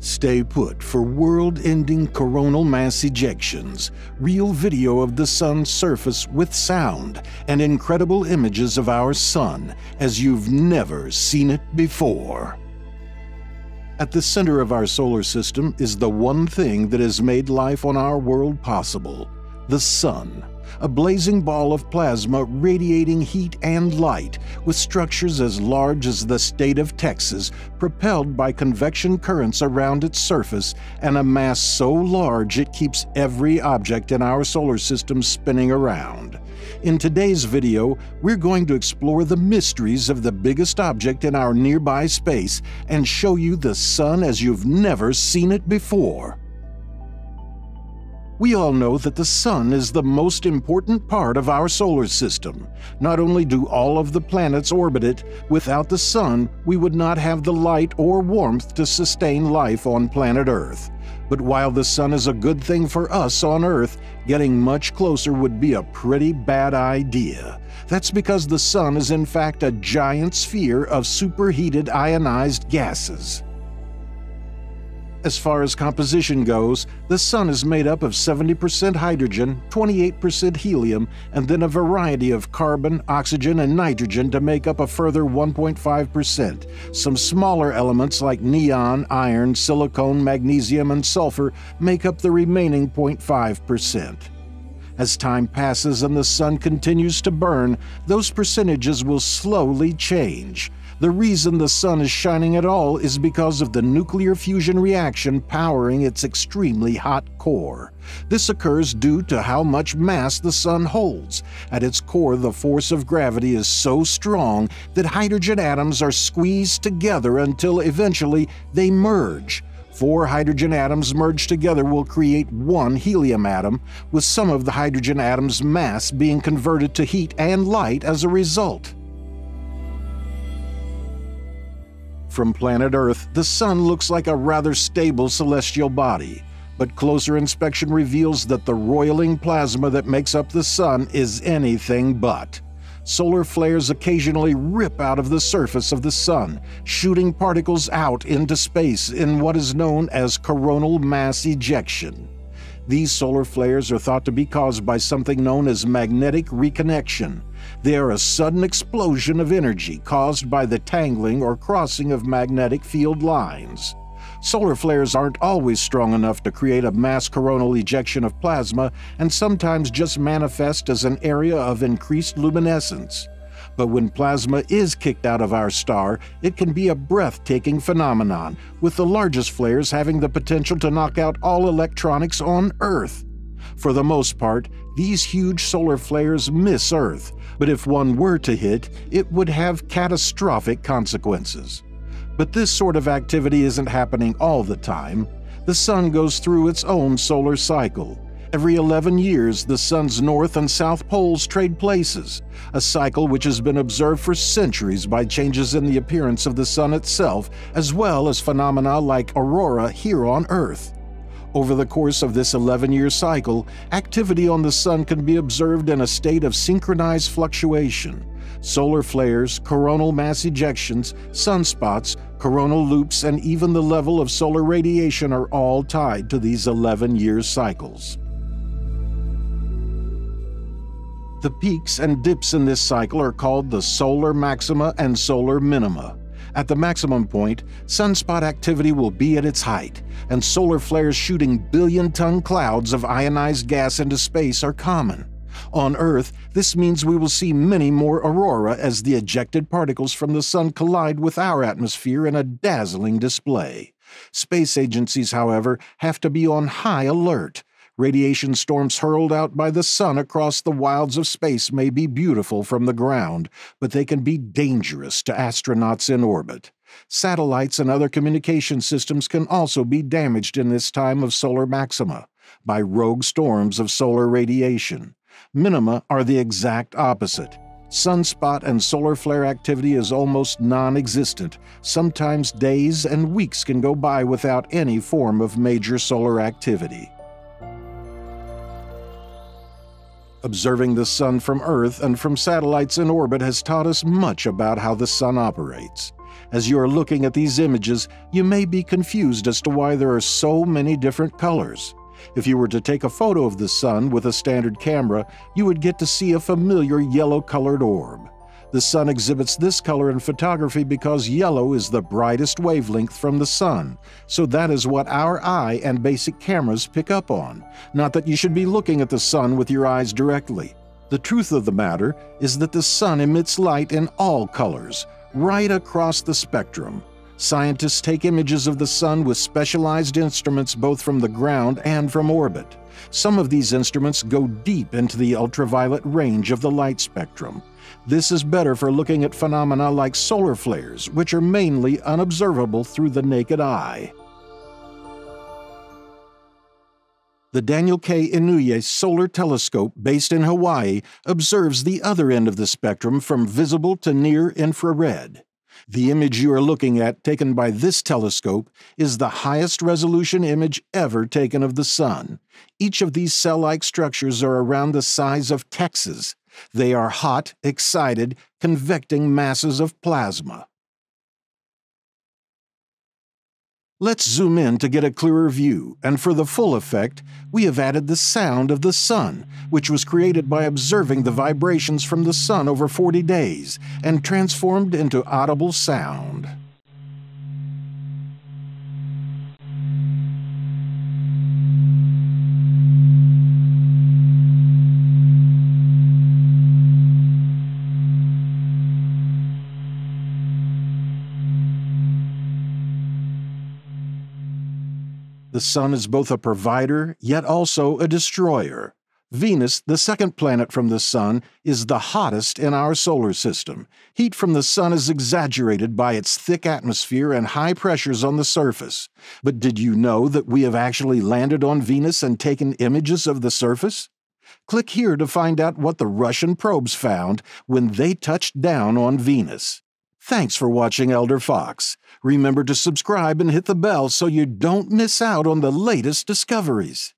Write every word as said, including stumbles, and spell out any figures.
Stay put for world-ending coronal mass ejections, real video of the sun's surface with sound, and incredible images of our sun as you've never seen it before. At the center of our solar system is the one thing that has made life on our world possible, the sun, a blazing ball of plasma radiating heat and light with structures as large as the state of Texas, propelled by convection currents around its surface and a mass so large it keeps every object in our solar system spinning around. In today's video, we're going to explore the mysteries of the biggest object in our nearby space and show you the sun as you've never seen it before. We all know that the sun is the most important part of our solar system. Not only do all of the planets orbit it, without the sun, we would not have the light or warmth to sustain life on planet Earth. But while the sun is a good thing for us on Earth, getting much closer would be a pretty bad idea. That's because the sun is in fact a giant sphere of superheated ionized gases. As far as composition goes, the sun is made up of seventy percent hydrogen, twenty-eight percent helium, and then a variety of carbon, oxygen, and nitrogen to make up a further one point five percent. Some smaller elements like neon, iron, silicon, magnesium, and sulfur make up the remaining zero point five percent. As time passes and the sun continues to burn, those percentages will slowly change. The reason the sun is shining at all is because of the nuclear fusion reaction powering its extremely hot core. This occurs due to how much mass the sun holds. At its core, the force of gravity is so strong that hydrogen atoms are squeezed together until eventually they merge. Four hydrogen atoms merged together will create one helium atom, with some of the hydrogen atom's mass being converted to heat and light as a result. From planet Earth, the sun looks like a rather stable celestial body, but closer inspection reveals that the roiling plasma that makes up the sun is anything but. Solar flares occasionally rip out of the surface of the sun, shooting particles out into space in what is known as coronal mass ejection. These solar flares are thought to be caused by something known as magnetic reconnection. They are a sudden explosion of energy caused by the tangling or crossing of magnetic field lines. Solar flares aren't always strong enough to create a mass coronal ejection of plasma and sometimes just manifest as an area of increased luminescence. But when plasma is kicked out of our star, it can be a breathtaking phenomenon, with the largest flares having the potential to knock out all electronics on Earth. For the most part, these huge solar flares miss Earth, but if one were to hit, it would have catastrophic consequences. But this sort of activity isn't happening all the time. The sun goes through its own solar cycle. Every eleven years, the sun's north and south poles trade places, a cycle which has been observed for centuries by changes in the appearance of the sun itself, as well as phenomena like aurora here on Earth. Over the course of this eleven-year cycle, activity on the sun can be observed in a state of synchronized fluctuation. Solar flares, coronal mass ejections, sunspots, coronal loops, and even the level of solar radiation are all tied to these eleven-year cycles. The peaks and dips in this cycle are called the solar maxima and solar minima. At the maximum point, sunspot activity will be at its height, and solar flares shooting billion-ton clouds of ionized gas into space are common. On Earth, this means we will see many more aurora as the ejected particles from the sun collide with our atmosphere in a dazzling display. Space agencies, however, have to be on high alert. Radiation storms hurled out by the sun across the wilds of space may be beautiful from the ground, but they can be dangerous to astronauts in orbit. Satellites and other communication systems can also be damaged in this time of solar maxima by rogue storms of solar radiation. Minima are the exact opposite. Sunspot and solar flare activity is almost non-existent. Sometimes days and weeks can go by without any form of major solar activity. Observing the sun from Earth and from satellites in orbit has taught us much about how the sun operates. As you are looking at these images, you may be confused as to why there are so many different colors. If you were to take a photo of the sun with a standard camera, you would get to see a familiar yellow-colored orb. The sun exhibits this color in photography because yellow is the brightest wavelength from the sun, so that is what our eye and basic cameras pick up on. Not that you should be looking at the sun with your eyes directly. The truth of the matter is that the sun emits light in all colors, right across the spectrum. Scientists take images of the sun with specialized instruments both from the ground and from orbit. Some of these instruments go deep into the ultraviolet range of the light spectrum. This is better for looking at phenomena like solar flares, which are mainly unobservable through the naked eye. The Daniel K. Inouye Solar Telescope, based in Hawaii, observes the other end of the spectrum from visible to near infrared. The image you are looking at, taken by this telescope, is the highest resolution image ever taken of the sun. Each of these cell-like structures are around the size of Texas. They are hot, excited, convecting masses of plasma. Let's zoom in to get a clearer view, and for the full effect, we have added the sound of the sun, which was created by observing the vibrations from the sun over forty days and transformed into audible sound. The sun is both a provider, yet also a destroyer. Venus, the second planet from the sun, is the hottest in our solar system. Heat from the sun is exaggerated by its thick atmosphere and high pressures on the surface. But did you know that we have actually landed on Venus and taken images of the surface? Click here to find out what the Russian probes found when they touched down on Venus. Thanks for watching ElderFox. Remember to subscribe and hit the bell so you don't miss out on the latest discoveries.